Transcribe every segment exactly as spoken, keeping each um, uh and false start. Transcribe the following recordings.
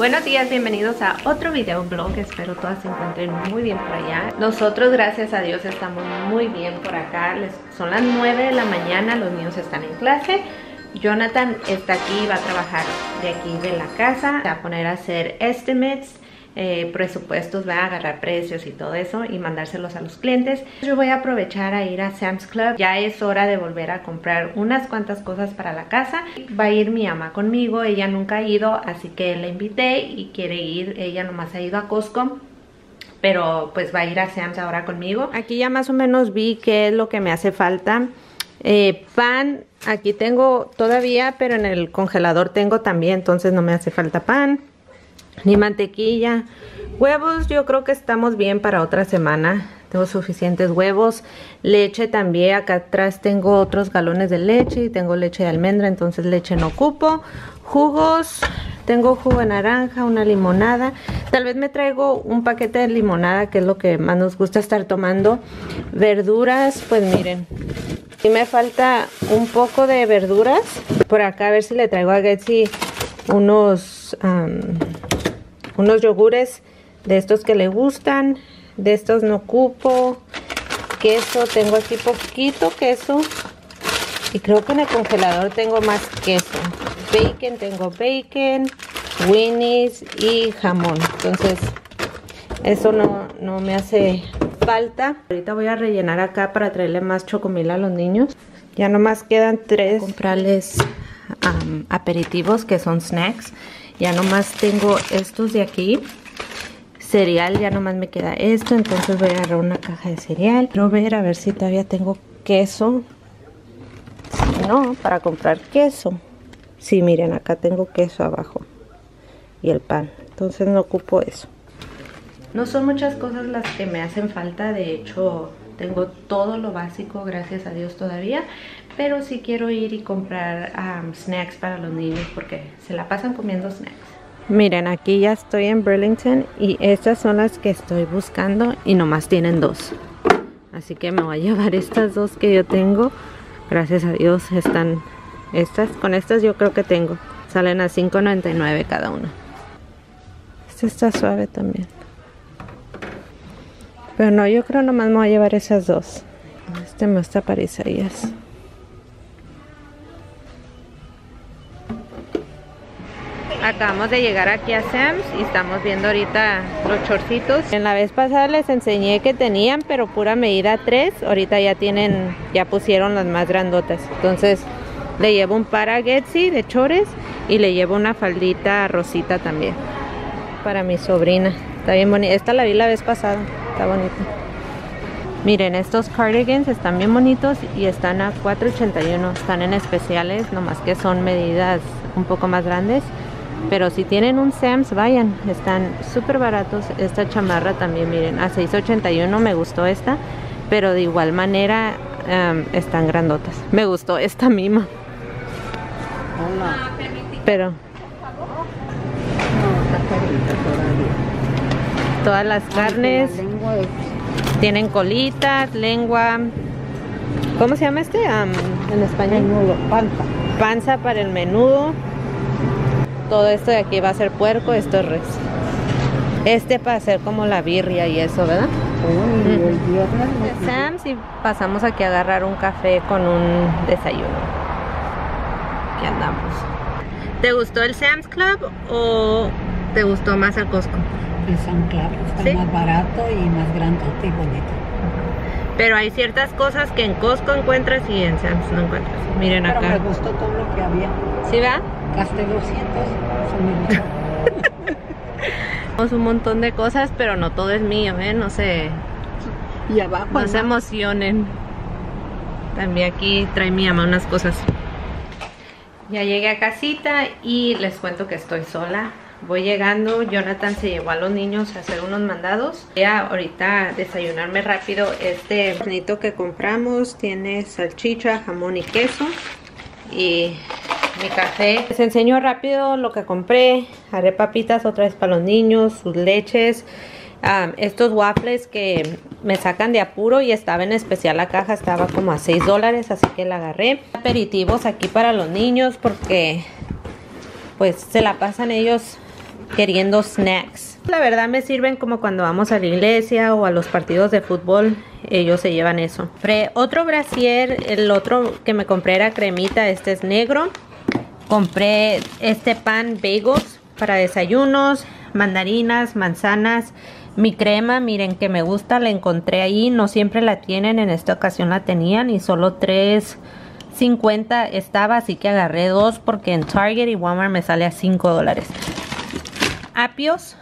Buenos días, bienvenidos a otro videoblog. Espero todas se encuentren muy bien por allá. Nosotros, gracias a Dios, estamos muy bien por acá. Les, son las nueve de la mañana, los niños están en clase. Jonathan está aquí, va a trabajar de aquí de la casa. Se va a poner a hacer estimates, eh, presupuestos, va a agarrar precios y todo eso y mandárselos a los clientes. Yo voy a aprovechar a ir a Sam's Club. Ya es hora de volver a comprar unas cuantas cosas para la casa. Va a ir mi ama conmigo, ella nunca ha ido, así que la invité y quiere ir. Ella nomás ha ido a Costco, pero pues va a ir a Sam's ahora conmigo. Aquí ya más o menos vi qué es lo que me hace falta. Eh, pan, aquí tengo todavía, pero en el congelador tengo también, entonces no me hace falta pan, ni mantequilla. Huevos, yo creo que estamos bien para otra semana, tengo suficientes huevos. Leche también, acá atrás tengo otros galones de leche y tengo leche de almendra, entonces leche no ocupo. Jugos, tengo jugo de naranja, una limonada. Tal vez me traigo un paquete de limonada, que es lo que más nos gusta estar tomando. Verduras, pues miren, y me falta un poco de verduras. Por acá a ver si le traigo a Getsy unos, um, unos yogures de estos que le gustan. De estos no ocupo. Queso, tengo aquí poquito queso. Y creo que en el congelador tengo más queso. Bacon, tengo bacon, winnies y jamón. Entonces, eso no, no me hace falta. Ahorita voy a rellenar acá para traerle más chocomil a los niños. Ya nomás quedan tres. Comprarles um, aperitivos, que son snacks. Ya nomás tengo estos de aquí. Cereal, ya nomás me queda esto. Entonces voy a agarrar una caja de cereal. Quiero ver a ver si todavía tengo queso. Si no, para comprar queso. Sí, miren, acá tengo queso abajo. Y el pan. Entonces no ocupo eso. No son muchas cosas las que me hacen falta, de hecho tengo todo lo básico, gracias a Dios todavía, pero sí quiero ir y comprar um, snacks para los niños porque se la pasan comiendo snacks. Miren, aquí ya estoy en Burlington y estas son las que estoy buscando y nomás tienen dos. Así que me voy a llevar estas dos que yo tengo, gracias a Dios están estas, con estas yo creo que tengo. Salen a cinco noventa y nueve cada una. Esta está suave también. Pero no, yo creo nomás me voy a llevar esas dos. Este me gusta para Isaías. Acabamos de llegar aquí a Sam's y estamos viendo ahorita los chorcitos. En la vez pasada les enseñé que tenían, pero pura medida tres. Ahorita ya tienen, ya pusieron las más grandotas. Entonces le llevo un par a Getsy de chores y le llevo una faldita rosita también. Para mi sobrina. Está bien bonita. Esta la vi la vez pasada. Está bonito. Miren, estos cardigans están bien bonitos y están a cuatro ochenta y uno. Están en especiales, nomás que son medidas un poco más grandes. Pero si tienen un Sam's, vayan. Están súper baratos. Esta chamarra también, miren, a seis ochenta y uno me gustó esta. Pero de igual manera um, están grandotas. Me gustó esta mima. Hola. Pero... todas las carnes tienen colitas, lengua, ¿cómo se llama este? Um, en español, menudo, panza. Panza para el menudo. Todo esto de aquí va a ser puerco, esto es res. Este para hacer como la birria y eso, ¿verdad? Uy, mm. el día de Sam's, y pasamos aquí a agarrar un café con un desayuno. Aquí andamos. ¿Te gustó el Sam's Club o te gustó más el Costco? El Sam's Club está ¿sí? más barato y más grandote y bonito. Pero hay ciertas cosas que en Costco encuentras y en Sam's no encuentras. Miren pero acá. Pero me gustó todo lo que había. ¿Sí va? Gasté doscientos. Un montón de cosas, pero no todo es mío, ¿eh? No se... y abajo, no, no se emocionen. También aquí trae mi mamá unas cosas. Ya llegué a casita y les cuento que estoy sola. Voy llegando, Jonathan se llevó a los niños a hacer unos mandados. Voy a ahorita desayunarme rápido este hornito que compramos. Tiene salchicha, jamón y queso. Y mi café. Les enseño rápido lo que compré. Haré papitas otra vez para los niños, sus leches. Um, estos waffles que me sacan de apuro y estaba en especial la caja. Estaba como a seis dólares, así que la agarré. Aperitivos aquí para los niños porque pues se la pasan ellos queriendo snacks. La verdad me sirven como cuando vamos a la iglesia o a los partidos de fútbol. Ellos se llevan eso. Compré otro brasier. El otro que me compré era cremita. Este es negro. Compré este pan bagels para desayunos, mandarinas, manzanas. Mi crema, miren que me gusta, la encontré ahí. No siempre la tienen, en esta ocasión la tenían y solo tres cincuenta estaba, así que agarré dos porque en Target y Walmart me sale a cinco dólares. Apios,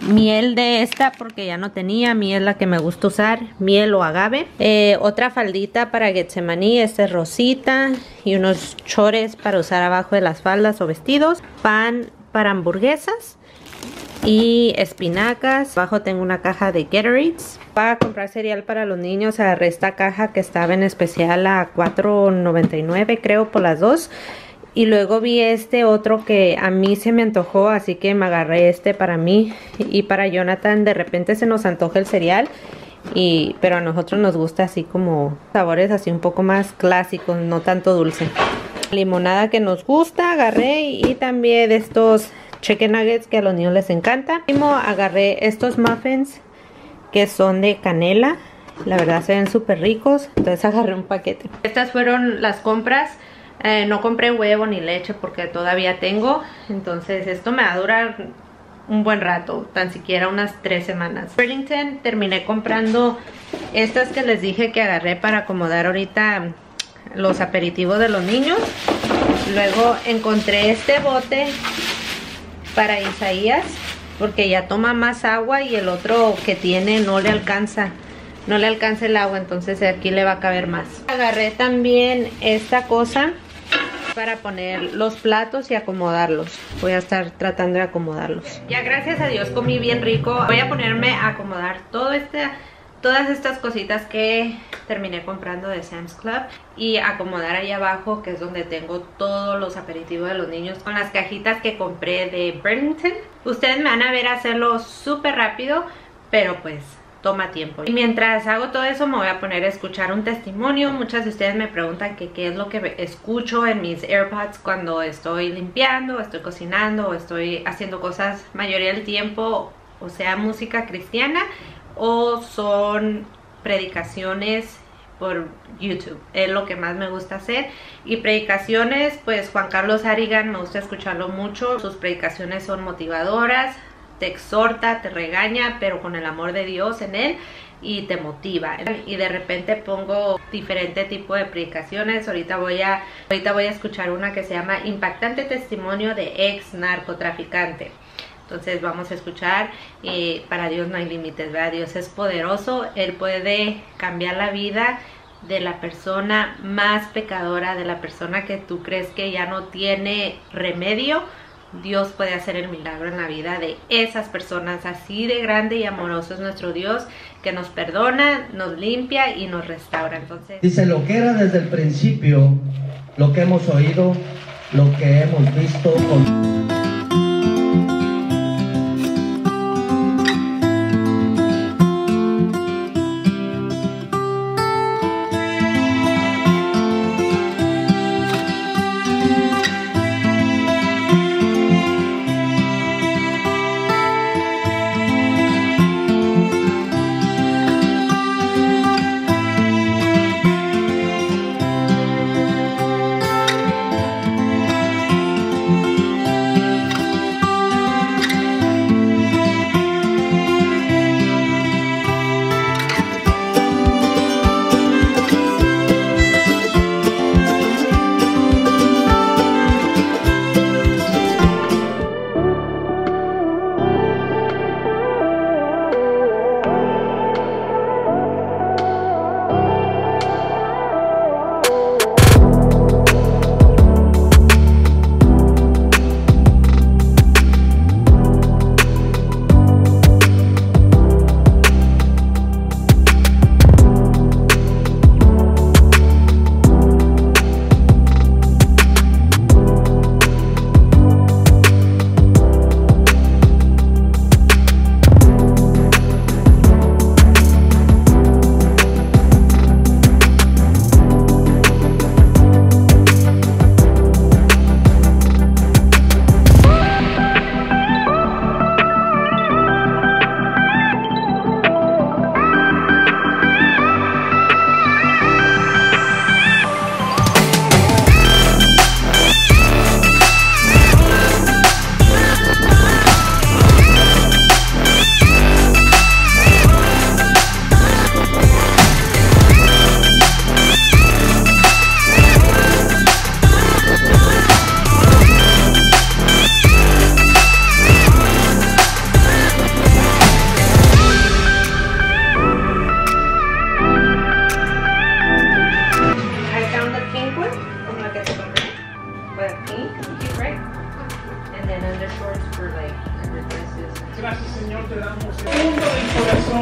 miel de esta porque ya no tenía, miel la que me gusta usar, miel o agave. Eh, otra faldita para Getsemaní, esta es rosita, y unos chores para usar abajo de las faldas o vestidos. Pan para hamburguesas y espinacas. Abajo tengo una caja de Gatorades. Para comprar cereal para los niños agarré esta caja que estaba en especial a cuatro noventa y nueve, creo, por las dos. Y luego vi este otro que a mí se me antojó, así que me agarré este para mí y para Jonathan. De repente se nos antoja el cereal, y, pero a nosotros nos gusta así como sabores así un poco más clásicos, no tanto dulce. Limonada que nos gusta agarré, y, y también de estos Chicken Nuggets que a los niños les encanta. Agarré estos muffins que son de canela. La verdad se ven súper ricos, entonces agarré un paquete. Estas fueron las compras. Eh, no compré huevo ni leche porque todavía tengo. Entonces esto me va a durar un buen rato, tan siquiera unas tres semanas. Burlington terminé comprando estas que les dije que agarré para acomodar ahorita los aperitivos de los niños. Luego encontré este bote para Isaías porque ya toma más agua y el otro que tiene no le alcanza, no le alcanza el agua, entonces aquí le va a caber más. Agarré también esta cosa para poner los platos y acomodarlos. Voy a estar tratando de acomodarlos. Ya gracias a Dios comí bien rico. Voy a ponerme a acomodar todo este, todas estas cositas que terminé comprando de Sam's Club y acomodar ahí abajo, que es donde tengo todos los aperitivos de los niños, con las cajitas que compré de Burlington. Ustedes me van a ver hacerlo súper rápido, pero pues toma tiempo. Y mientras hago todo eso me voy a poner a escuchar un testimonio. Muchas de ustedes me preguntan que qué es lo que escucho en mis AirPods cuando estoy limpiando, estoy cocinando, estoy haciendo cosas mayoría del tiempo, o sea, música cristiana o son predicaciones por YouTube. Es lo que más me gusta hacer. Y predicaciones, pues Juan Carlos Arigan, me gusta escucharlo mucho. Sus predicaciones son motivadoras, te exhorta, te regaña, pero con el amor de Dios en él, y te motiva. Y de repente pongo diferente tipo de predicaciones. Ahorita voy a, ahorita voy a escuchar una que se llama Impactante Testimonio de Ex Narcotraficante. Entonces vamos a escuchar, y para Dios no hay límites, ¿verdad? Dios es poderoso, Él puede cambiar la vida de la persona más pecadora, de la persona que tú crees que ya no tiene remedio. Dios puede hacer el milagro en la vida de esas personas. Así de grande y amoroso es nuestro Dios, que nos perdona, nos limpia y nos restaura. Entonces dice lo que era desde el principio, lo que hemos oído, lo que hemos visto con...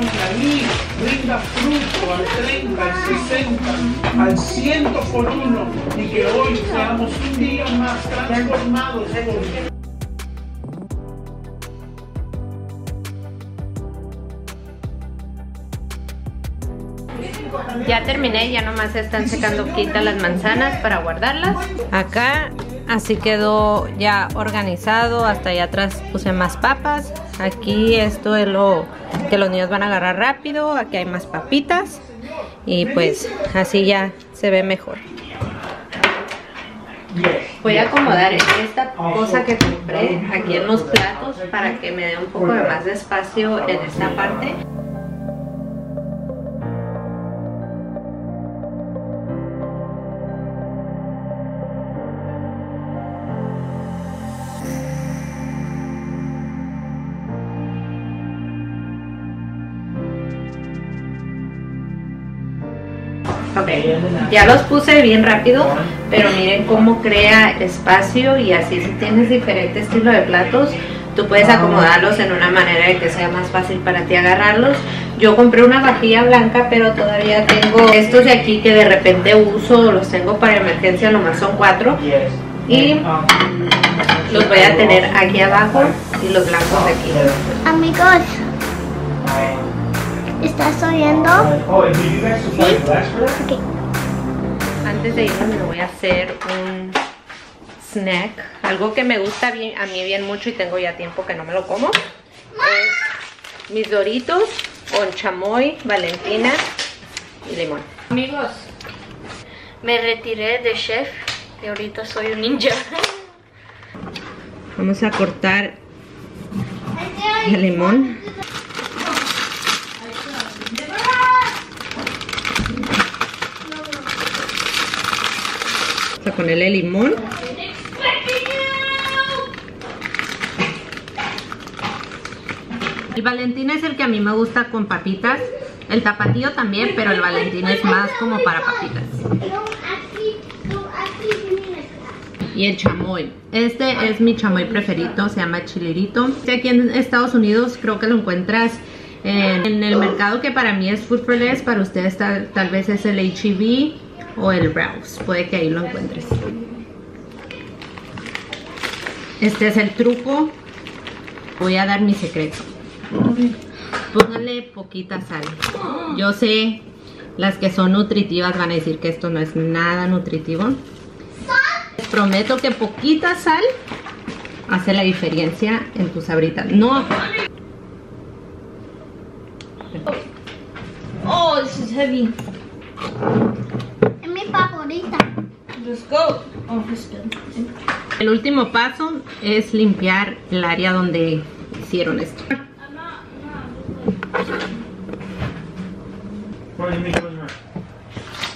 ahí rinda fruto al treinta, al sesenta, al ciento por uno, y que hoy seamos un día más transformados. Ya terminé, ya nomás están secando quita las manzanas para guardarlas. Acá así quedó ya organizado, hasta allá atrás puse más papas. Aquí esto es lo que los niños van a agarrar rápido, aquí hay más papitas y pues así ya se ve mejor. Voy a acomodar esta cosa que compré aquí en los platos para que me dé un poco de más de espacio en esta parte. Okay. Ya los puse bien rápido, pero miren cómo crea espacio. Y así, si tienes diferente estilo de platos, tú puedes acomodarlos en una manera de que sea más fácil para ti agarrarlos. Yo compré una vajilla blanca, pero todavía tengo estos de aquí que de repente uso, los tengo para emergencia, nomás son cuatro. Y los voy a tener aquí abajo y los blancos aquí. Amigos, ¿estás oyendo? ¿Sí? Okay. Antes de irme me voy a hacer un snack. Algo que me gusta bien, a mí bien mucho, y tengo ya tiempo que no me lo como. Es mis Doritos con chamoy, Valentina y limón. Amigos, me retiré de chef y ahorita soy un ninja. Vamos a cortar el limón. Vamos a ponerle limón. El Valentina es el que a mí me gusta con papitas. El tapatío también, pero el Valentina es más como para papitas. Y el chamoy. Este es mi chamoy preferido, se llama chilirito. Este aquí en Estados Unidos creo que lo encuentras en, en el mercado que para mí es Food for Less. Para ustedes tal, tal vez es el H E B o el Browse, puede que ahí lo encuentres. Este es el truco. Voy a dar mi secreto. Póngale poquita sal. Yo sé, las que son nutritivas van a decir que esto no es nada nutritivo. Les prometo que poquita sal hace la diferencia en tus sabritas. No. Oh, this is heavy. Favorita. Let's go. Oh, el último paso es limpiar el área donde hicieron esto.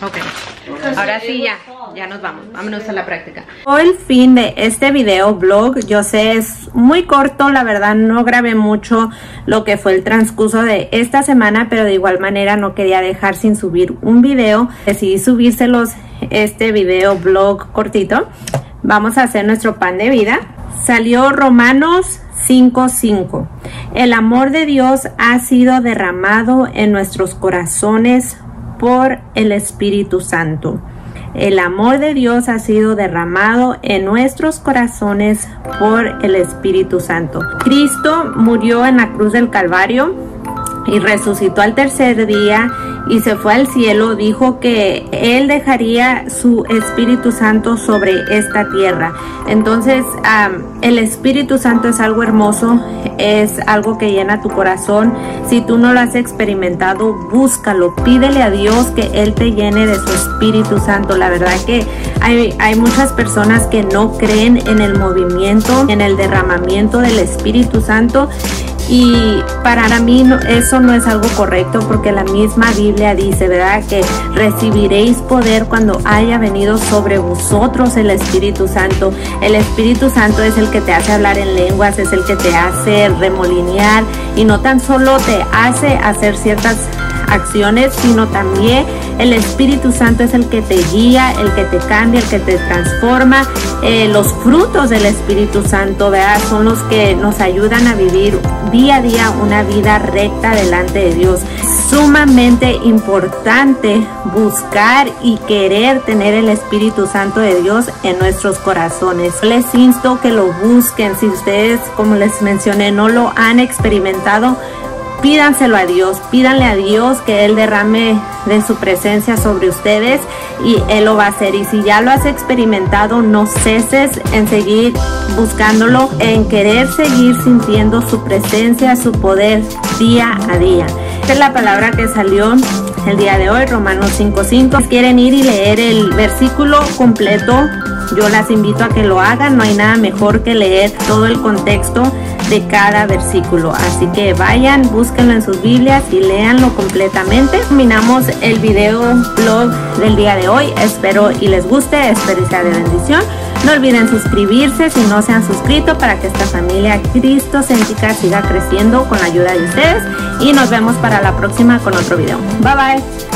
Ok, ahora sí ya, ya nos vamos, vámonos a la práctica. Por el fin de este video blog, yo sé es muy corto, la verdad no grabé mucho lo que fue el transcurso de esta semana, pero de igual manera no quería dejar sin subir un video, decidí subírselos este video blog cortito. Vamos a hacer nuestro pan de vida. Salió Romanos cinco cinco. El amor de Dios ha sido derramado en nuestros corazones por el Espíritu Santo. El amor de Dios ha sido derramado en nuestros corazones por el Espíritu Santo. Cristo murió en la cruz del Calvario y resucitó al tercer día y se fue al cielo. Dijo que Él dejaría su Espíritu Santo sobre esta tierra. Entonces, um, el Espíritu Santo es algo hermoso, es algo que llena tu corazón. Si tú no lo has experimentado, búscalo, pídele a Dios que Él te llene de su Espíritu Santo. La verdad que hay, hay muchas personas que no creen en el movimiento, en el derramamiento del Espíritu Santo. Y para mí no, eso no es algo correcto, porque la misma Biblia dice, ¿verdad?, que recibiréis poder cuando haya venido sobre vosotros el Espíritu Santo. El Espíritu Santo es el que te hace hablar en lenguas, es el que te hace remolinear, y no tan solo te hace hacer ciertas acciones, sino también el Espíritu Santo es el que te guía, el que te cambia, el que te transforma. Eh, los frutos del Espíritu Santo, ¿verdad?, son los que nos ayudan a vivir día a día una vida recta delante de Dios. Sumamente importante buscar y querer tener el Espíritu Santo de Dios en nuestros corazones. Les insto que lo busquen. Si ustedes, como les mencioné, no lo han experimentado, pídanselo a Dios, pídanle a Dios que Él derrame de su presencia sobre ustedes y Él lo va a hacer. Y si ya lo has experimentado, no ceses en seguir buscándolo, en querer seguir sintiendo su presencia, su poder día a día. Esta es la palabra que salió el día de hoy, Romanos cinco cinco. Si quieren ir y leer el versículo completo, yo las invito a que lo hagan. No hay nada mejor que leer todo el contexto de cada versículo, así que vayan, búsquenlo en sus Biblias y léanlo completamente. Terminamos el video blog del día de hoy. Espero y les guste, espero y sea de bendición. No olviden suscribirse si no se han suscrito, para que esta familia cristocéntrica siga creciendo con la ayuda de ustedes, y nos vemos para la próxima con otro video. Bye bye.